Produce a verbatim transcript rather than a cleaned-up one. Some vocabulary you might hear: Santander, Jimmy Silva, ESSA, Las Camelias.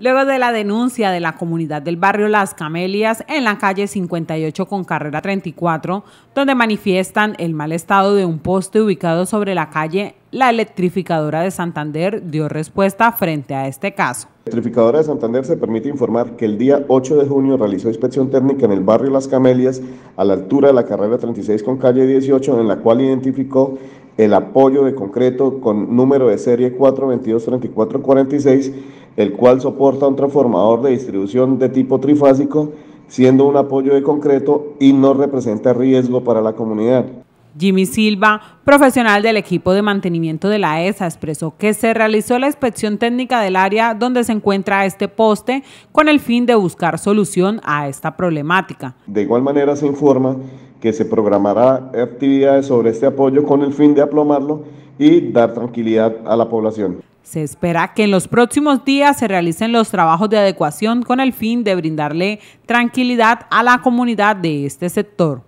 luego de la denuncia de la comunidad del barrio Las Camelias en la calle cincuenta y ocho con carrera treinta y cuatro, donde manifiestan el mal estado de un poste ubicado sobre la calle. La electrificadora de Santander dio respuesta frente a este caso. La electrificadora de Santander se permite informar que el día ocho de junio realizó inspección técnica en el barrio Las Camelias, a la altura de la carrera treinta y seis con calle dieciocho, en la cual identificó el apoyo de concreto con número de serie cuatro veintidós treinta y cuatro cuarenta y seis, el cual soporta un transformador de distribución de tipo trifásico, siendo un apoyo de concreto y no representa riesgo para la comunidad. Jimmy Silva, profesional del equipo de mantenimiento de la ESSA, expresó que se realizó la inspección técnica del área donde se encuentra este poste con el fin de buscar solución a esta problemática. De igual manera se informa que se programará actividades sobre este apoyo con el fin de aplomarlo y dar tranquilidad a la población. Se espera que en los próximos días se realicen los trabajos de adecuación con el fin de brindarle tranquilidad a la comunidad de este sector.